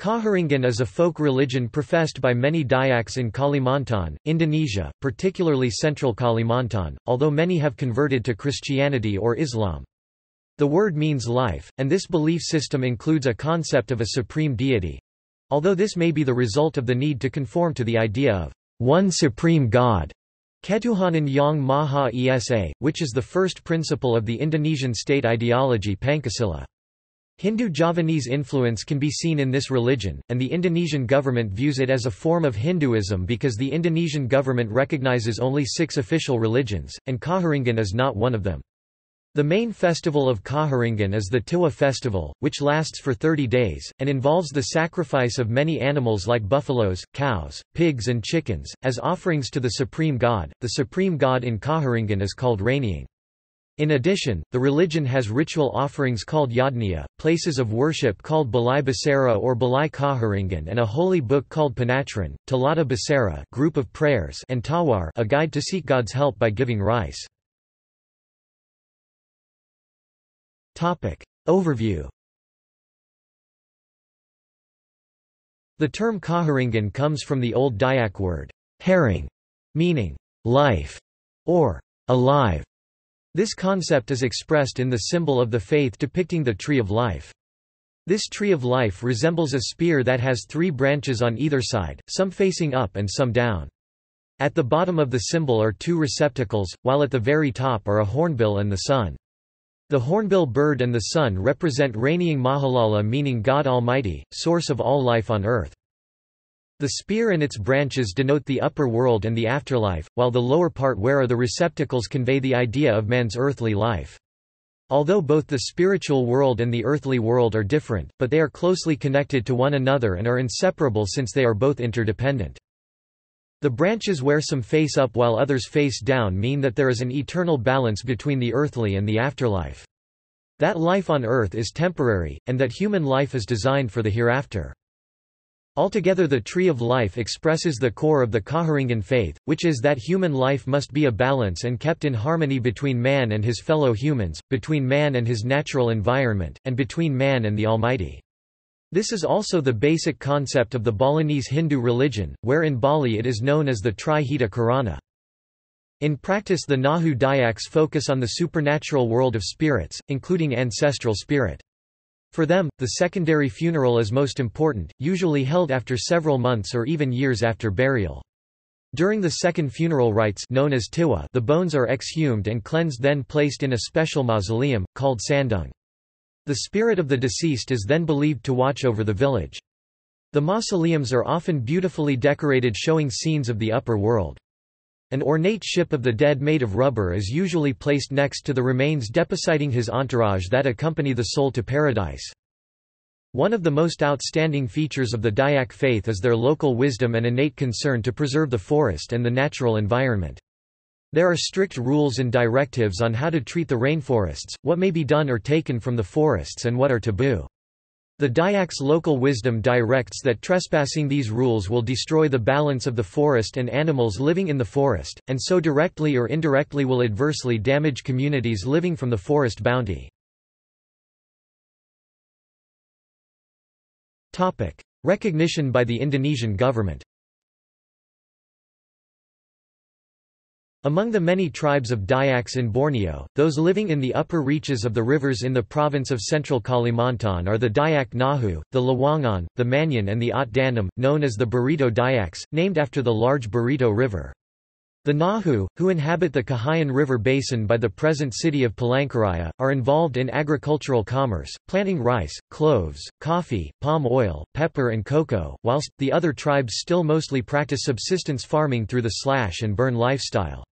Kaharingan is a folk religion professed by many Dayaks in Kalimantan, Indonesia, particularly central Kalimantan, although many have converted to Christianity or Islam. The word means life, and this belief system includes a concept of a supreme deity—although this may be the result of the need to conform to the idea of one supreme God, Ketuhanan Yang Maha Esa, which is the first principle of the Indonesian state ideology Pancasila. Hindu Javanese influence can be seen in this religion, and the Indonesian government views it as a form of Hinduism because the Indonesian government recognizes only 6 official religions, and Kaharingan is not one of them. The main festival of Kaharingan is the Tiwa festival, which lasts for 30 days, and involves the sacrifice of many animals like buffaloes, cows, pigs and chickens, as offerings to the Supreme God. The Supreme God in Kaharingan is called Raniang. In addition, the religion has ritual offerings called yadnya, places of worship called Balai Basara or Balai Kaharingan, and a holy book called Panatran, Talata Basara, group of prayers, and Tawar, a guide to seek God's help by giving rice. Topic overview. The term Kaharingan comes from the old Dayak word haring, meaning life or alive. This concept is expressed in the symbol of the faith depicting the tree of life. This tree of life resembles a spear that has 3 branches on either side, some facing up and some down. At the bottom of the symbol are 2 receptacles, while at the very top are a hornbill and the sun. The hornbill bird and the sun represent Raniang Mahalala, meaning God Almighty, source of all life on earth. The spear and its branches denote the upper world and the afterlife, while the lower part where are the receptacles convey the idea of man's earthly life. Although both the spiritual world and the earthly world are different, but they are closely connected to one another and are inseparable since they are both interdependent. The branches where some face up while others face down mean that there is an eternal balance between the earthly and the afterlife. That life on earth is temporary, and that human life is designed for the hereafter. Altogether, the tree of life expresses the core of the Kaharingan faith, which is that human life must be a balance and kept in harmony between man and his fellow humans, between man and his natural environment, and between man and the Almighty. This is also the basic concept of the Balinese Hindu religion, where in Bali it is known as the Trihita Karana. In practice, the Nahu Dayaks focus on the supernatural world of spirits, including ancestral spirit. For them, the secondary funeral is most important, usually held after several months or even years after burial. During the second funeral rites known as Tiwa, the bones are exhumed and cleansed, then placed in a special mausoleum, called Sandung. The spirit of the deceased is then believed to watch over the village. The mausoleums are often beautifully decorated, showing scenes of the upper world. An ornate ship of the dead made of rubber is usually placed next to the remains, depositing his entourage that accompany the soul to paradise. One of the most outstanding features of the Dayak faith is their local wisdom and innate concern to preserve the forest and the natural environment. There are strict rules and directives on how to treat the rainforests, what may be done or taken from the forests, and what are taboo. The Dayak's local wisdom directs that trespassing these rules will destroy the balance of the forest and animals living in the forest, and so directly or indirectly will adversely damage communities living from the forest bounty. Topic: Recognition by the Indonesian government. Among the many tribes of Dayaks in Borneo, those living in the upper reaches of the rivers in the province of central Kalimantan are the Dayak Nahu, the Lawangan, the Manyan and the Ot Danam, known as the Burrito Dayaks, named after the large Burrito River. The Nahu, who inhabit the Kahayan River basin by the present city of Palangkaraya, are involved in agricultural commerce, planting rice, cloves, coffee, palm oil, pepper and cocoa, whilst the other tribes still mostly practice subsistence farming through the slash and burn lifestyle.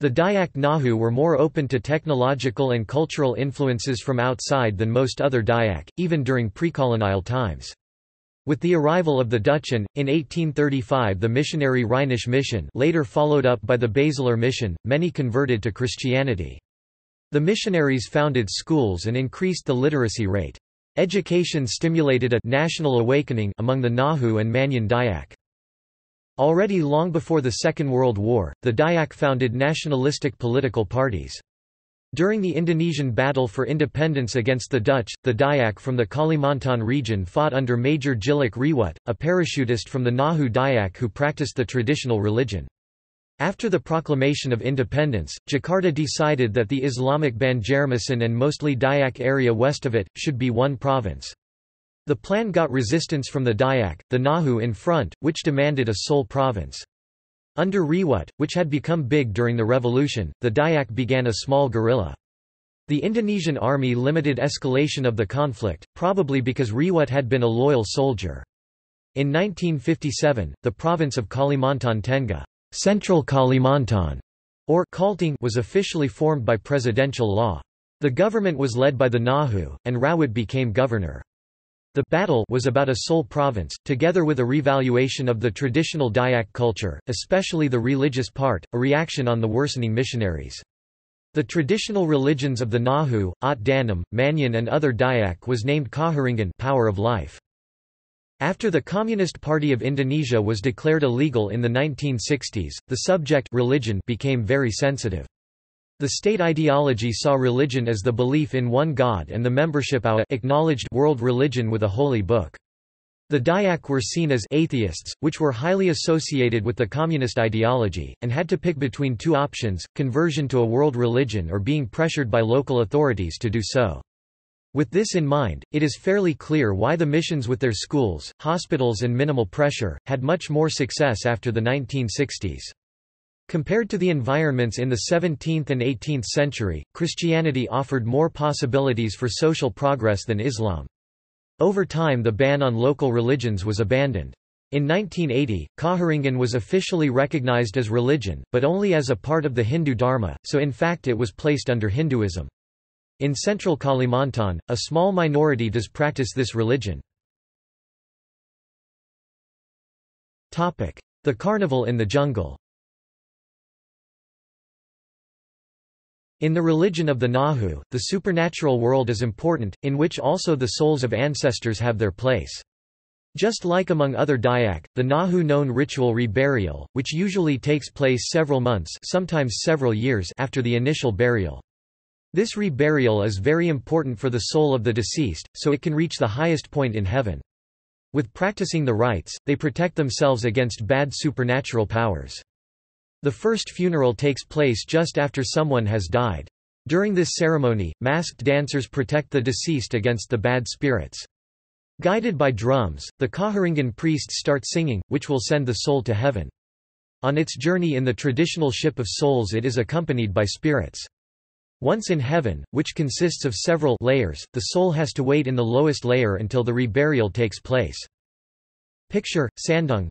The Dayak Nahu were more open to technological and cultural influences from outside than most other Dayak, even during pre-colonial times. With the arrival of the Dutch and, in 1835, the missionary Rhinish Mission, later followed up by the Basilar Mission, many converted to Christianity. The missionaries founded schools and increased the literacy rate. Education stimulated a national awakening among the Nahu and Manyan Dayak. Already long before the Second World War, the Dayak founded nationalistic political parties. During the Indonesian battle for independence against the Dutch, the Dayak from the Kalimantan region fought under Major Jilak Rewat, a parachutist from the Nahu Dayak who practiced the traditional religion. After the proclamation of independence, Jakarta decided that the Islamic Banjarmasin and mostly Dayak area west of it, should be one province. The plan got resistance from the Dayak, the Nahu in front, which demanded a sole province. Under Rewat, which had become big during the revolution, the Dayak began a small guerrilla. The Indonesian army limited escalation of the conflict, probably because Rewat had been a loyal soldier. In 1957, the province of Kalimantan Tengah, Central Kalimantan, or Kalteng, was officially formed by presidential law. The government was led by the Nahu, and Rewat became governor. The battle was about a sole province, together with a revaluation of the traditional Dayak culture, especially the religious part, a reaction on the worsening missionaries. The traditional religions of the Nahu, Ot Danam, Manyan and other Dayak was named Kaharingan, power of life. After the Communist Party of Indonesia was declared illegal in the 1960s, the subject religion became very sensitive. The state ideology saw religion as the belief in one God and the membership of an acknowledged world religion with a holy book. The Dayak were seen as atheists, which were highly associated with the communist ideology, and had to pick between two options, conversion to a world religion or being pressured by local authorities to do so. With this in mind, it is fairly clear why the missions with their schools, hospitals and minimal pressure, had much more success after the 1960s. Compared to the environments in the 17th and 18th century, Christianity offered more possibilities for social progress than Islam. Over time the ban on local religions was abandoned. In 1980, Kaharingan was officially recognized as religion, but only as a part of the Hindu Dharma, so in fact it was placed under Hinduism. In central Kalimantan, a small minority does practice this religion. The Carnival in the Jungle. In the religion of the Nahu, the supernatural world is important, in which also the souls of ancestors have their place. Just like among other Dayak, the Nahu known ritual reburial, which usually takes place several months, sometimes several years, after the initial burial. This reburial is very important for the soul of the deceased, so it can reach the highest point in heaven. With practicing the rites, they protect themselves against bad supernatural powers. The first funeral takes place just after someone has died. During this ceremony, masked dancers protect the deceased against the bad spirits. Guided by drums, the Kaharingan priests start singing, which will send the soul to heaven. On its journey in the traditional ship of souls, it is accompanied by spirits. Once in heaven, which consists of several layers, the soul has to wait in the lowest layer until the reburial takes place. Picture, Sandung.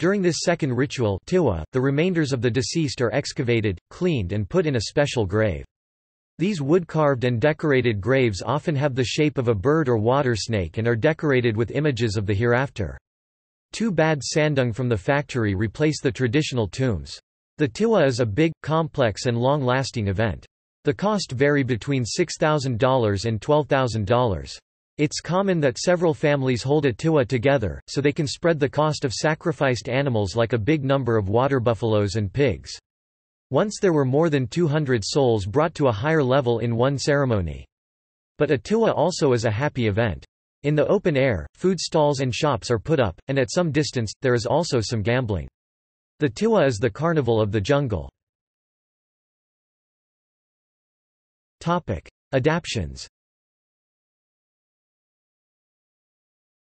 During this second ritual, the remainders of the deceased are excavated, cleaned and put in a special grave. These wood-carved and decorated graves often have the shape of a bird or water snake and are decorated with images of the hereafter. Two bad sandung from the factory replace the traditional tombs. The Tiwa is a big, complex and long-lasting event. The cost vary between $6,000 and $12,000. It's common that several families hold a Tiwa together, so they can spread the cost of sacrificed animals like a big number of water buffaloes and pigs. Once there were more than 200 souls brought to a higher level in one ceremony. But a Tiwa also is a happy event. In the open air, food stalls and shops are put up, and at some distance, there is also some gambling. The Tiwa is the carnival of the jungle. Adaptions.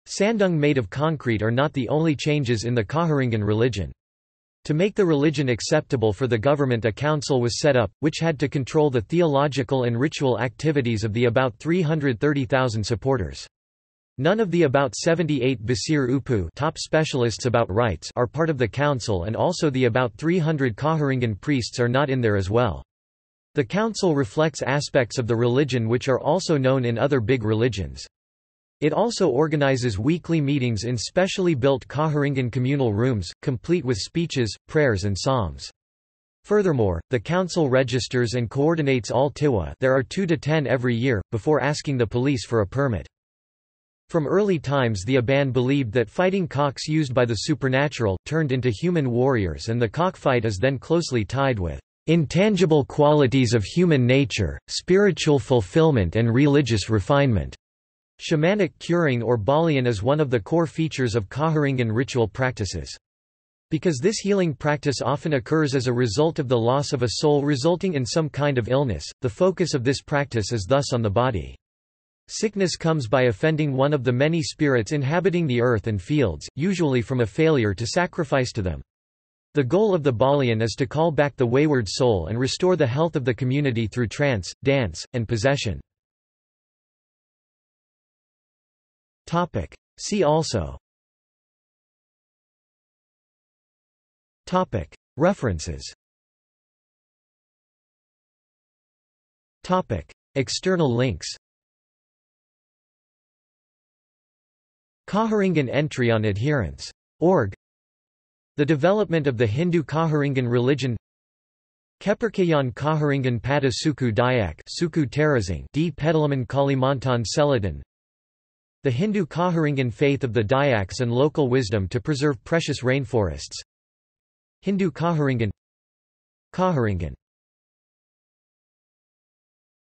Sandung made of concrete are not the only changes in the Kaharingan religion. To make the religion acceptable for the government, a council was set up, which had to control the theological and ritual activities of the about 330,000 supporters. None of the about 78 Basir Upu top specialists about rites are part of the council, and also the about 300 Kaharingan priests are not in there as well. The council reflects aspects of the religion which are also known in other big religions. It also organizes weekly meetings in specially built Kaharingan communal rooms, complete with speeches, prayers and psalms. Furthermore, the council registers and coordinates all Tiwa. There are 2 to 10 every year, before asking the police for a permit. From early times the Aban believed that fighting cocks used by the supernatural, turned into human warriors, and the cockfight is then closely tied with intangible qualities of human nature, spiritual fulfillment and religious refinement. Shamanic curing or Balayan is one of the core features of Kaharingan ritual practices. Because this healing practice often occurs as a result of the loss of a soul resulting in some kind of illness, the focus of this practice is thus on the body. Sickness comes by offending one of the many spirits inhabiting the earth and fields, usually from a failure to sacrifice to them. The goal of the Balayan is to call back the wayward soul and restore the health of the community through trance, dance, and possession. See also References External links Kaharingan entry on adherence.org The development of the Hindu Kaharingan religion Keperkayan Kaharingan Pada Suku Dayak Suku Terazing D. Pedalaman Kalimantan Seladan The Hindu Kaharingan faith of the Dayaks and local wisdom to preserve precious rainforests Hindu Kaharingan Kaharingan